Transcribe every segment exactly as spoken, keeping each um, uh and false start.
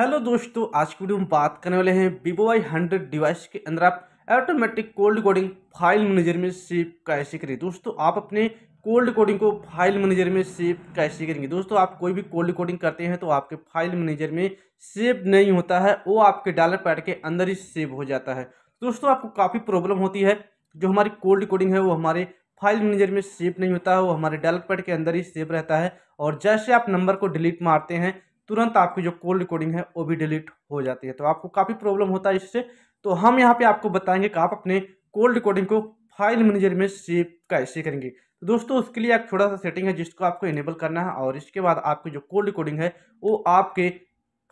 Hello दोस्तों, आज की वीडियो में बात करने वाले हैं Vivo वाई हंड्रेड डिवाइस के अंदर आप automatic cold coding file manager में सेव कैसे करें। दोस्तों आप अपने कोल्ड कोडिंग को फाइल मैनेजर में सेव कैसे करेंगे। दोस्तों आप कोई भी कोल्ड कोडिंग करते हैं तो आपके फाइल मैनेजर में सेव नहीं होता है, वो आपके डॉलर पैड के अंदर ही सेव हो जाता है। दोस्तों आपको काफ़ी प्रॉब्लम होती है, जो हमारी कोल्ड कोडिंग है वो हमारे फाइल मैनेजर में सेव नहीं होता है, वो हमारे डॉलर पैड के अंदर ही सेव रहता है और जैसे आप नंबर को डिलीट मारते हैं तुरंत आपकी जो कोल्ड कोडिंग है वो भी डिलीट हो जाती है। तो आपको काफ़ी प्रॉब्लम होता है इससे, तो हम यहाँ पे आपको बताएंगे कि आप अपने कोल्ड कोडिंग को फाइल मैनेजर में सेव कैसे करेंगे। तो दोस्तों उसके लिए एक छोटा सा सेटिंग है जिसको आपको इनेबल करना है और इसके बाद आपकी जो कोल्ड कोडिंग है वो आपके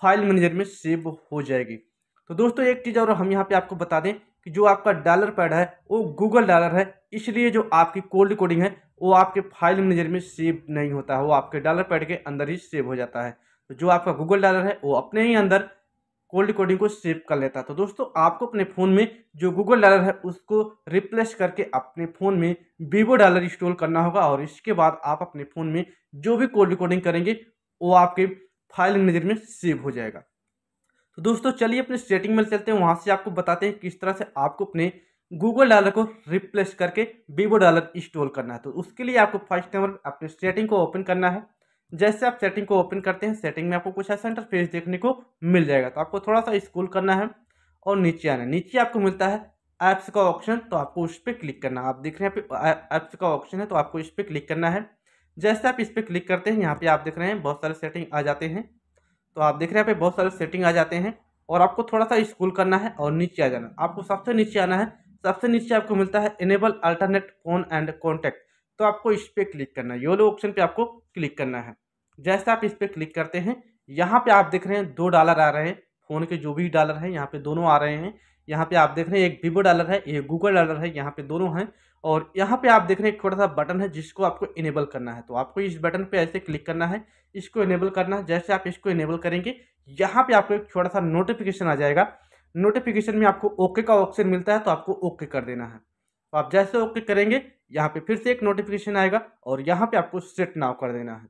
फाइल मैनेजर में सेव हो जाएगी। तो दोस्तों एक चीज़ और हम यहाँ पर आपको बता दें कि जो आपका डॉलर पैड है वो गूगल डॉलर है, इसलिए जो आपकी कोल्ड कोडिंग है वो आपके फाइल मैनेजर में सेव नहीं होता है, वो आपके डॉलर पैड के अंदर ही सेव हो जाता है। तो जो आपका गूगल डॉलर है वो अपने ही अंदर कोल्ड कोडिंग को सेव कर लेता है। तो दोस्तों आपको अपने फ़ोन में जो गूगल डॉलर है उसको रिप्लेस करके अपने फ़ोन में वीवो डॉलर इंस्टॉल करना होगा और इसके बाद आप अपने फ़ोन में जो भी कोल्ड कोडिंग करेंगे वो आपके फाइल मैनेजर में सेव हो जाएगा। तो दोस्तों चलिए अपने सेटिंग में चलते हैं, वहाँ से आपको बताते हैं किस तरह से आपको अपने गूगल डॉलर को रिप्लेस करके वीवो डॉलर इंस्टॉल करना है। तो उसके लिए आपको फर्स्ट नंबर अपने सेटिंग को ओपन करना है। जैसे आप सेटिंग को ओपन करते हैं सेटिंग में आपको कुछ ऐसा इंटरफेस देखने को मिल जाएगा, तो आपको थोड़ा सा स्क्रॉल करना है और नीचे आना है। नीचे आपको मिलता है ऐप्स का ऑप्शन, तो आपको उस पर क्लिक करना है। आप देख रहे हैं यहाँ पे ऐप्स का ऑप्शन है तो आपको इस पर क्लिक करना है। जैसे आप इस पर क्लिक करते हैं यहाँ पे आप देख रहे हैं बहुत सारे सेटिंग आ जाते हैं, तो आप देख रहे हैं यहाँ पे बहुत सारे सेटिंग आ जाते हैं और आपको थोड़ा सा स्क्रॉल करना है और नीचे आ जाना। आपको सबसे नीचे आना है, सबसे नीचे आपको मिलता है enable alternate phone and contact, तो आपको इस पर क्लिक करना है। योलो ऑप्शन पे आपको क्लिक करना है। जैसे आप इस पर क्लिक करते हैं यहाँ पे आप देख रहे हैं दो डॉलर आ रहे हैं, फ़ोन के जो भी डॉलर हैं यहाँ पे दोनों आ रहे हैं। यहाँ पे आप देख रहे हैं एक वीवो डॉलर है, एक गूगल डॉलर है, यहाँ पे दोनों हैं। और यहाँ पे आप देख रहे हैं एक छोटा सा बटन है जिसको आपको इनेबल करना है, तो आपको इस बटन पर ऐसे क्लिक करना है, इसको इनेबल करना है। जैसे आप इसको इनेबल करेंगे यहाँ पर आपको एक छोटा सा नोटिफिकेशन आ जाएगा। नोटिफिकेशन में आपको ओके का ऑप्शन मिलता है, तो आपको ओके कर देना है। तो आप जैसे ओके करेंगे यहाँ पे फिर से एक नोटिफिकेशन आएगा और यहाँ पे आपको सेट नाउ कर देना है।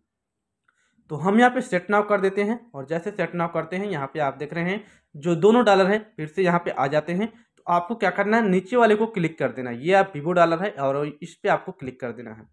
तो हम यहाँ पे सेट नाउ कर देते हैं और जैसे सेट नाउ करते हैं यहाँ पे आप देख रहे हैं जो दोनों डॉलर है फिर से यहाँ पे आ जाते हैं। तो आपको क्या करना है, नीचे वाले को क्लिक कर देना है। ये आप वीवो डॉलर है और इस पर आपको क्लिक कर देना है।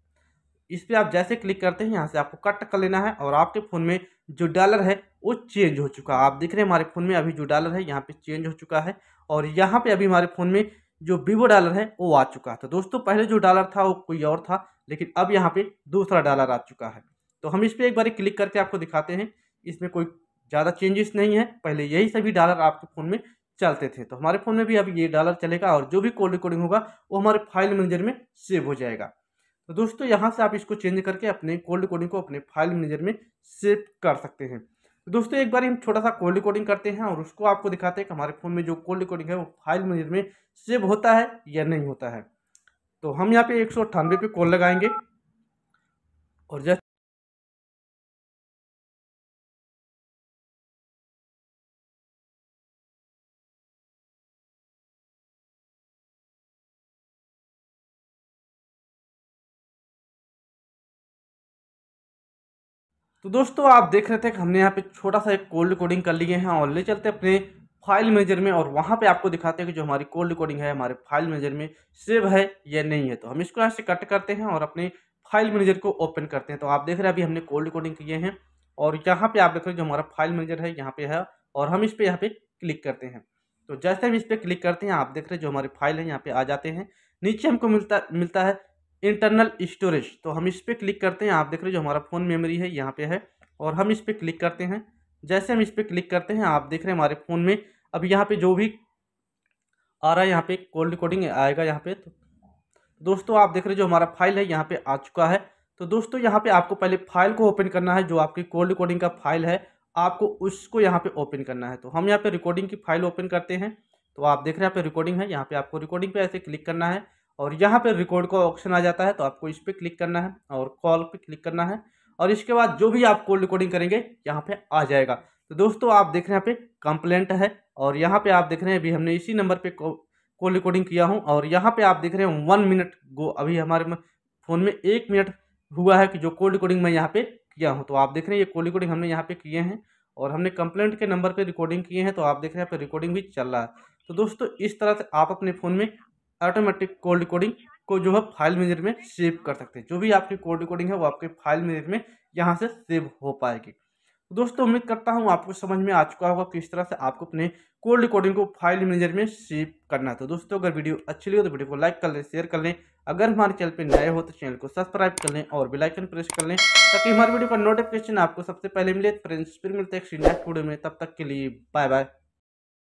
इस पर आप जैसे क्लिक करते हैं यहाँ से आपको कट कर लेना है और आपके फ़ोन में जो डॉलर है वो चेंज हो चुका है। आप देख रहे हैं हमारे फ़ोन में अभी जो डॉलर है यहाँ पे चेंज हो चुका है और यहाँ पे अभी हमारे फ़ोन में जो वीवो डॉलर है वो आ चुका है। तो दोस्तों पहले जो डॉलर था वो कोई और था, लेकिन अब यहाँ पे दूसरा डॉलर आ चुका है। तो हम इस पर एक बार क्लिक करके आपको दिखाते हैं, इसमें कोई ज़्यादा चेंजेस नहीं है, पहले यही सभी डॉलर आपके फ़ोन में चलते थे। तो हमारे फ़ोन में भी अब ये डॉलर चलेगा और जो भी कोल्ड रिकॉर्डिंग होगा वो हमारे फाइल मैनेजर में सेव हो जाएगा। तो दोस्तों यहाँ से आप इसको चेंज करके अपने कोल्ड रिकॉर्डिंग को अपने फाइल मैनेजर में सेव कर सकते हैं। तो दोस्तों एक बार हम छोटा सा कोल्ड कोडिंग करते हैं और उसको आपको दिखाते हैं कि हमारे फ़ोन में जो कोल्ड कोडिंग है वो फाइल मैनेजर में सेव होता है या नहीं होता है। तो हम यहाँ पे एक सौ अट्ठानवे पे कॉल लगाएंगे और जैसे तो दोस्तों आप देख रहे थे कि हमने यहाँ पे छोटा सा एक कोल्ड कोडिंग कर लिए हैं और ले चलते अपने फाइल मैनेजर में और वहाँ पे आपको दिखाते हैं कि जो हमारी कोल्ड कोडिंग है हमारे फाइल मैनेजर में सेव है या नहीं है। तो हम इसको यहाँ से कट करते हैं और अपने फाइल मैनेजर को ओपन करते हैं। तो आप देख रहे हैं अभी हमने कोल्ड कोडिंग किए हैं और यहाँ पर आप देख रहे हैं जो हमारा फाइल मैनेजर है यहाँ पे है और हम इस पर यहाँ पे क्लिक करते हैं। तो जैसे हम इस पर क्लिक करते हैं आप देख रहे हैं जो हमारे फाइल है यहाँ पे आ जाते हैं। नीचे हमको मिलता मिलता है इंटरनल स्टोरेज, तो हम इस पर क्लिक करते हैं। आप देख रहे हैं जो हमारा फ़ोन मेमोरी है यहाँ पे है और हम इस पर क्लिक करते हैं। जैसे हम इस पर क्लिक करते हैं आप देख रहे हैं हमारे फ़ोन में अब यहाँ पे जो भी आ रहा है यहाँ पे कोल्ड रिकॉर्डिंग आएगा यहाँ पे। तो दोस्तों आप देख रहे हैं जो हमारा फाइल है यहाँ पे आ चुका है। तो दोस्तों यहाँ पर आपको पहले फाइल को ओपन करना है, जो आपकी कोल्ड रिकॉर्डिंग का फाइल है आपको उसको यहाँ पर ओपन करना है। तो हम यहाँ पर रिकॉर्डिंग की फाइल ओपन करते हैं। तो आप देख रहे हैं यहाँ पर रिकॉर्डिंग है, यहाँ पर आपको रिकॉर्डिंग पर ऐसे क्लिक करना है और यहाँ पे रिकॉर्ड का ऑप्शन आ जाता है। तो आपको इस पर क्लिक करना है और कॉल पे क्लिक करना है और इसके बाद जो भी आप कोल्ड रिकॉर्डिंग करेंगे यहाँ पे आ जाएगा। तो दोस्तों आप देख रहे हैं यहाँ पे कंप्लेंट है और यहाँ पे आप देख रहे हैं अभी हमने इसी नंबर पे कॉल रिकॉर्डिंग किया हूँ और यहाँ पे आप देख रहे हैं वन मिनट गो, अभी हमारे फ़ोन में एक मिनट हुआ है कि जो कोल्ड रिकॉर्डिंग मैं यहाँ पे किया हूँ। तो आप देख रहे हैं ये कोल्ड रिकॉर्डिंग हमने यहाँ पे किए हैं और हमने कंप्लेंट के नंबर पे रिकॉर्डिंग किए हैं, तो आप देख रहे हैं यहाँ पे रिकॉर्डिंग भी चल रहा है। तो दोस्तों इस तरह से आप अपने फ़ोन में ऑटोमेटिक कॉल रिकॉर्डिंग को जो है फाइल मैनेजर में सेव कर सकते हैं। जो भी आपकी कॉल रिकॉर्डिंग है वो आपके फाइल मैनेजर में यहाँ से सेव हो पाएगी। तो दोस्तों उम्मीद करता हूँ आपको समझ में आ चुका होगा किस तरह से आपको अपने कॉल रिकॉर्डिंग को फाइल मैनेजर में सेव करना है। तो दोस्तों अगर वीडियो अच्छी लगी तो वीडियो को लाइक कर लें, शेयर कर लें। अगर हमारे चैनल पे नए हो तो चैनल को सब्सक्राइब कर लें और बेल आइकन प्रेस कर लें ताकि हमारे वीडियो का नोटिफिकेशन आपको सबसे पहले मिले। फ्रेंड्स फिर मिलते हैं नेक्स्ट वीडियो में, तब तक के लिए बाय बाय।